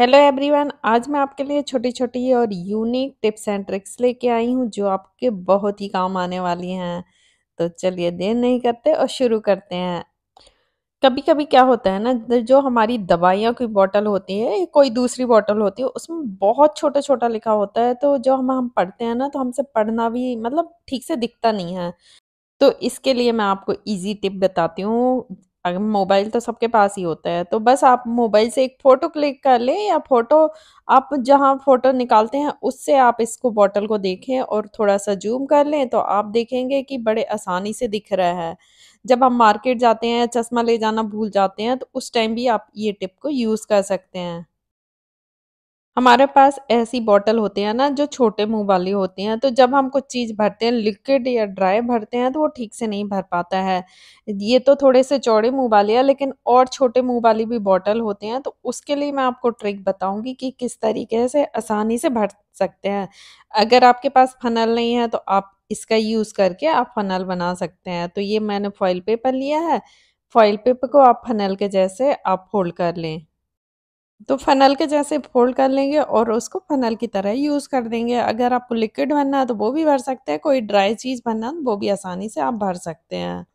Hello everyone, आज मैं आपके लिए छोटी छोटी और यूनिक टिप्स एंड ट्रिक्स लेके आई हूँ जो आपके बहुत ही काम आने वाली हैं। तो चलिए देर नहीं करते और शुरू करते हैं। कभी कभी क्या होता है ना, जो हमारी दवाइयों की बोतल होती है या कोई दूसरी बोतल होती है उसमें बहुत छोटा छोटा लिखा होता है, तो जो हम पढ़ते हैं ना तो हमसे पढ़ना भी मतलब ठीक से दिखता नहीं है। तो इसके लिए मैं आपको इजी टिप बताती हूँ। अगर मोबाइल तो सबके पास ही होता है, तो बस आप मोबाइल से एक फ़ोटो क्लिक कर लें या फ़ोटो आप जहाँ फ़ोटो निकालते हैं उससे आप इसको बॉटल को देखें और थोड़ा सा जूम कर लें, तो आप देखेंगे कि बड़े आसानी से दिख रहा है। जब हम मार्केट जाते हैं, चश्मा ले जाना भूल जाते हैं, तो उस टाइम भी आप ये टिप को यूज़ कर सकते हैं। हमारे पास ऐसी बॉटल होती है ना जो छोटे मुंह वाली होती हैं, तो जब हम कुछ चीज़ भरते हैं, लिक्विड या ड्राई भरते हैं, तो वो ठीक से नहीं भर पाता है। ये तो थोड़े से चौड़े मुंह वाली है, लेकिन और छोटे मुंह वाली भी बॉटल होते हैं, तो उसके लिए मैं आपको ट्रिक बताऊंगी कि किस तरीके से आसानी से भर सकते हैं। अगर आपके पास फनल नहीं है तो आप इसका यूज़ करके आप फनल बना सकते हैं। तो ये मैंने फॉइल पेपर लिया है, फॉइल पेपर को आप फनल के जैसे आप फोल्ड कर लें, तो फनल के जैसे फोल्ड कर लेंगे और उसको फनल की तरह यूज़ कर देंगे। अगर आपको लिक्विड भरना है तो वो भी भर सकते हैं, कोई ड्राई चीज़ भरना है तो वो भी आसानी से आप भर सकते हैं।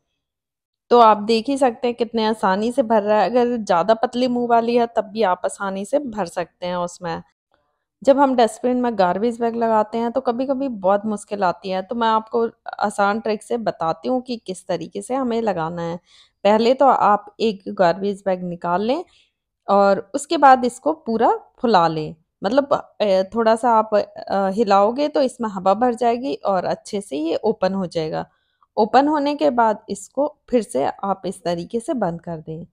तो आप देख ही सकते हैं कितने आसानी से भर रहा है। अगर ज़्यादा पतली मुंह वाली है तब भी आप आसानी से भर सकते हैं उसमें। जब हम डस्टबिन में गार्बेज बैग लगाते हैं तो कभी कभी बहुत मुश्किल आती है, तो मैं आपको आसान ट्रिक से बताती हूँ कि किस तरीके से हमें लगाना है। पहले तो आप एक गार्बेज बैग निकाल लें और उसके बाद इसको पूरा फुला लें, मतलब थोड़ा सा आप हिलाओगे तो इसमें हवा भर जाएगी और अच्छे से ये ओपन हो जाएगा। ओपन होने के बाद इसको फिर से आप इस तरीके से बंद कर दें।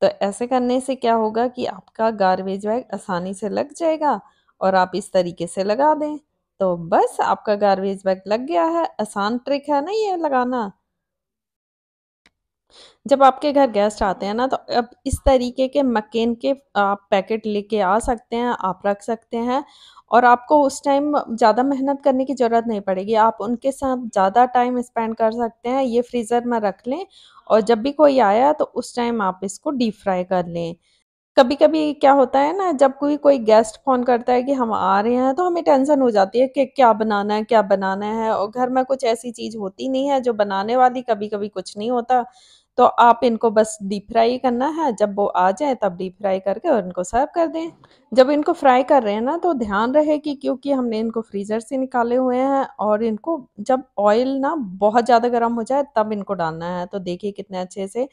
तो ऐसे करने से क्या होगा कि आपका गार्बेज बैग आसानी से लग जाएगा और आप इस तरीके से लगा दें, तो बस आपका गार्बेज बैग लग गया है। आसान ट्रिक है ना ये लगाना। जब आपके घर गेस्ट आते हैं ना तो अब इस तरीके के मक्खन के आप पैकेट लेके आ सकते हैं, आप रख सकते हैं और आपको उस टाइम ज़्यादा मेहनत करने की ज़रूरत नहीं पड़ेगी। आप उनके साथ ज़्यादा टाइम स्पेंड कर सकते हैं। ये फ्रीज़र में रख लें और जब भी कोई आया तो उस टाइम आप इसको डीप फ्राई कर लें। कभी कभी क्या होता है ना, जब कोई गेस्ट फ़ोन करता है कि हम आ रहे हैं तो हमें टेंशन हो जाती है कि क्या बनाना है क्या बनाना है, और घर में कुछ ऐसी चीज़ होती नहीं है जो बनाने वाली, कभी कभी कुछ नहीं होता। तो आप इनको बस डीप फ्राई करना है, जब वो आ जाए तब डीप फ्राई करके और इनको सर्व कर दें। जब इनको फ्राई कर रहे हैं ना तो ध्यान रहे कि क्योंकि हमने इनको फ्रीज़र से निकाले हुए हैं और इनको जब ऑयल ना बहुत ज़्यादा गर्म हो जाए तब इनको डालना है। तो देखिए कितने अच्छे से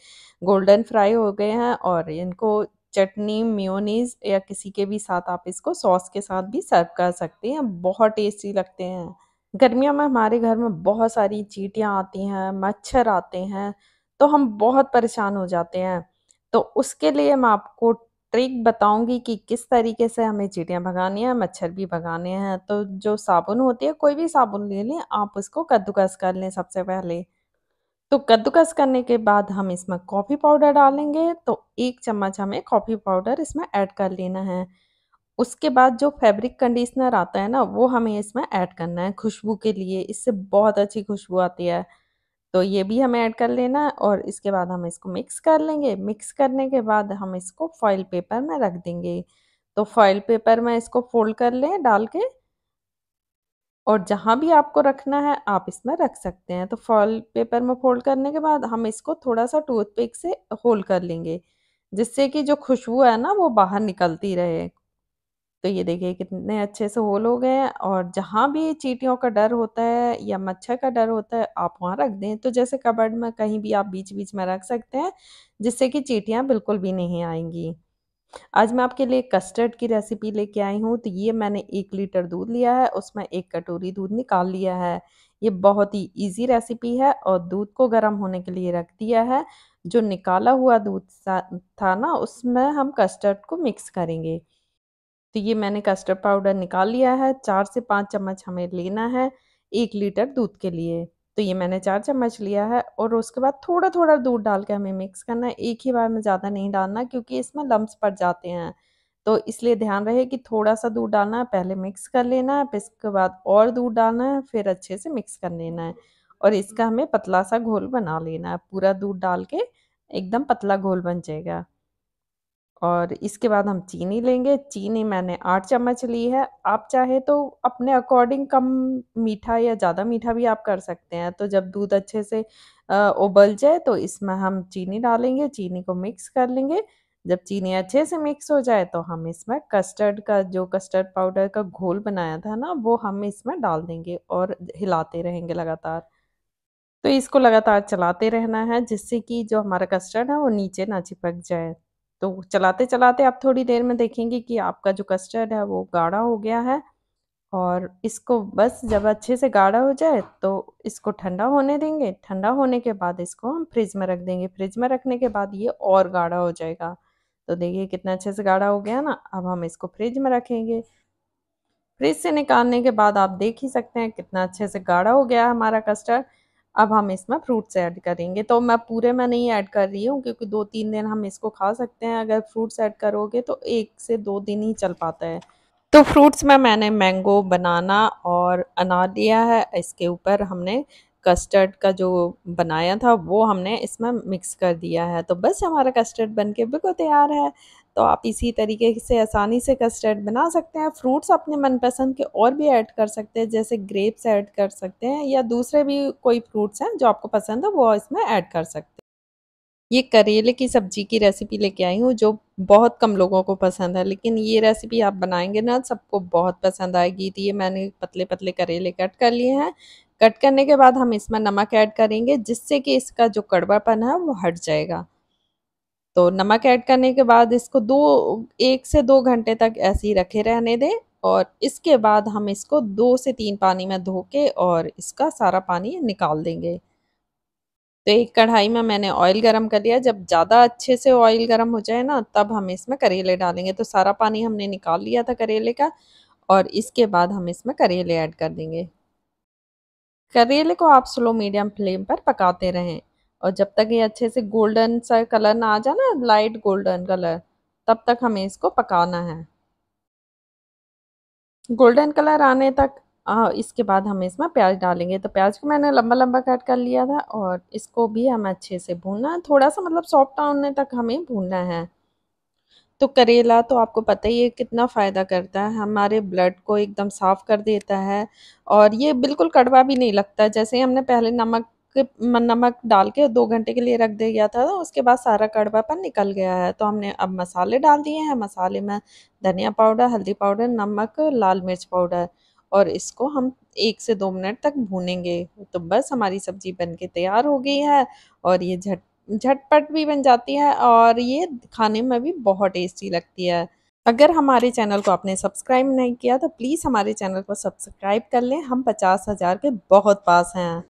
गोल्डन फ्राई हो गए हैं और इनको चटनी, मेयोनीज या किसी के भी साथ आप इसको सॉस के साथ भी सर्व कर सकते हैं, बहुत टेस्टी लगते हैं। गर्मियों में हमारे घर में बहुत सारी चींटियाँ आती हैं, मच्छर आते हैं, तो हम बहुत परेशान हो जाते हैं। तो उसके लिए मैं आपको ट्रिक बताऊंगी कि किस तरीके से हमें चींटियाँ भगानी है, मच्छर भी भगाने हैं। तो जो साबुन होती है, कोई भी साबुन ले लें, आप उसको कद्दूकस कर लें सबसे पहले। तो कद्दूकस करने के बाद हम इसमें कॉफ़ी पाउडर डालेंगे, तो 1 चम्मच हमें कॉफ़ी पाउडर इसमें ऐड कर लेना है। उसके बाद जो फैब्रिक कंडीशनर आता है ना वो हमें इसमें ऐड करना है खुशबू के लिए, इससे बहुत अच्छी खुशबू आती है। तो ये भी हमें ऐड कर लेना है और इसके बाद हम इसको मिक्स कर लेंगे। मिक्स करने के बाद हम इसको फॉइल पेपर में रख देंगे। तो फॉइल पेपर में इसको फोल्ड कर लें डाल के, और जहाँ भी आपको रखना है आप इसमें रख सकते हैं। तो फॉइल पेपर में फोल्ड करने के बाद हम इसको थोड़ा सा टूथपिक से होल कर लेंगे, जिससे कि जो खुशबू है ना वो बाहर निकलती रहे। तो ये देखिए कितने अच्छे से होल हो गए हैं, और जहाँ भी चींटियों का डर होता है या मच्छर का डर होता है आप वहाँ रख दें। तो जैसे कबर्ड में कहीं भी आप बीच बीच में रख सकते हैं, जिससे कि चींटियाँ बिल्कुल भी नहीं आएंगी। आज मैं आपके लिए कस्टर्ड की रेसिपी लेके आई हूँ। तो ये मैंने 1 लीटर दूध लिया है, उसमें 1 कटोरी दूध निकाल लिया है। ये बहुत ही इजी रेसिपी है, और दूध को गर्म होने के लिए रख दिया है। जो निकाला हुआ दूध था ना उसमें हम कस्टर्ड को मिक्स करेंगे। तो ये मैंने कस्टर्ड पाउडर निकाल लिया है, 4 से 5 चम्मच हमें लेना है 1 लीटर दूध के लिए। तो ये मैंने 4 चम्मच लिया है, और उसके बाद थोड़ा थोड़ा दूध डाल के हमें मिक्स करना है। एक ही बार में ज़्यादा नहीं डालना क्योंकि इसमें लम्प्स पड़ जाते हैं, तो इसलिए ध्यान रहे कि थोड़ा सा दूध डालना है। पहले मिक्स कर लेना है, फिर इसके बाद और दूध डालना है, फिर अच्छे से मिक्स कर लेना है और इसका हमें पतला सा घोल बना लेना है। पूरा दूध डाल के एकदम पतला घोल बन जाएगा। और इसके बाद हम चीनी लेंगे। चीनी मैंने 8 चम्मच ली है। आप चाहे तो अपने अकॉर्डिंग कम मीठा या ज़्यादा मीठा भी आप कर सकते हैं। तो जब दूध अच्छे से उबल जाए तो इसमें हम चीनी डालेंगे, चीनी को मिक्स कर लेंगे। जब चीनी अच्छे से मिक्स हो जाए तो हम इसमें कस्टर्ड का जो कस्टर्ड पाउडर का घोल बनाया था ना, वो हम इसमें डाल देंगे और हिलाते रहेंगे लगातार। तो इसको लगातार चलाते रहना है जिससे कि जो हमारा कस्टर्ड है वो नीचे ना चिपक जाए। तो चलाते चलाते आप थोड़ी देर में देखेंगे कि आपका जो कस्टर्ड है वो गाढ़ा हो गया है। और इसको बस जब अच्छे से गाढ़ा हो जाए तो इसको ठंडा होने देंगे। ठंडा होने के बाद इसको हम फ्रिज में रख देंगे। फ्रिज में रखने के बाद ये और गाढ़ा हो जाएगा। तो देखिए कितना अच्छे से गाढ़ा हो गया ना। अब हम इसको फ्रिज में रखेंगे। फ्रिज से निकालने के बाद आप देख ही सकते हैं कितना अच्छे से गाढ़ा हो गया हमारा कस्टर्ड। अब हम इसमें फ्रूट्स ऐड करेंगे। तो मैं पूरे में नहीं ऐड कर रही हूँ क्योंकि 2-3 दिन हम इसको खा सकते हैं। अगर फ्रूट्स ऐड करोगे तो 1 से 2 दिन ही चल पाता है। तो फ्रूट्स में मैंने मैंगो, बनाना और अनार लिया है। इसके ऊपर हमने कस्टर्ड का जो बनाया था वो हमने इसमें मिक्स कर दिया है। तो बस हमारा कस्टर्ड बनके बिल्कुल तैयार है। तो आप इसी तरीके से आसानी से कस्टर्ड बना सकते हैं। फ्रूट्स अपने मनपसंद के और भी ऐड कर सकते हैं, जैसे ग्रेप्स ऐड कर सकते हैं या दूसरे भी कोई फ्रूट्स हैं जो आपको पसंद हो वो इसमें ऐड कर सकते हैं। ये करेले की सब्जी की रेसिपी लेके आई हूँ जो बहुत कम लोगों को पसंद है, लेकिन ये रेसिपी आप बनाएंगे ना सबको बहुत पसंद आएगी। तो ये मैंने पतले पतले करेले कट कर लिए हैं। कट करने के बाद हम इसमें नमक ऐड करेंगे जिससे कि इसका जो कड़वापन है वो हट जाएगा। तो नमक ऐड करने के बाद इसको 1 से 2 घंटे तक ऐसे ही रखे रहने दें। और इसके बाद हम इसको 2 से 3 पानी में धो के और इसका सारा पानी निकाल देंगे। तो एक कढ़ाई में मैंने ऑयल गरम कर लिया। जब ज़्यादा अच्छे से ऑयल गरम हो जाए ना तब हम इसमें करेले डालेंगे। तो सारा पानी हमने निकाल लिया था करेले का और इसके बाद हम इसमें करेले ऐड कर देंगे। करेले को आप स्लो मीडियम फ्लेम पर पकाते रहें और जब तक ये अच्छे से गोल्डन सा कलर ना आ जाए ना, लाइट गोल्डन कलर, तब तक हमें इसको पकाना है। गोल्डन कलर आने तक इसके बाद हम इसमें प्याज डालेंगे। तो प्याज को मैंने लंबा लंबा कट कर लिया था और इसको भी हम अच्छे से भूनना है। थोड़ा सा मतलब सॉफ्ट होने तक हमें भूनना है। तो करेला तो आपको पता ही है कितना फ़ायदा करता है, हमारे ब्लड को एकदम साफ़ कर देता है और ये बिल्कुल कड़वा भी नहीं लगता। जैसे हमने पहले नमक डाल के 2 घंटे के लिए रख दिया था, उसके बाद सारा कड़वापन निकल गया है। तो हमने अब मसाले डाल दिए हैं। मसाले में धनिया पाउडर, हल्दी पाउडर, नमक, लाल मिर्च पाउडर और इसको हम 1 से 2 मिनट तक भूनेंगे। तो बस हमारी सब्ज़ी बनके तैयार हो गई है और ये झटपट भी बन जाती है और ये खाने में भी बहुत टेस्टी लगती है। अगर हमारे चैनल को आपने सब्सक्राइब नहीं किया तो प्लीज़ हमारे चैनल को सब्सक्राइब कर लें। हम 50,000 के बहुत पास हैं।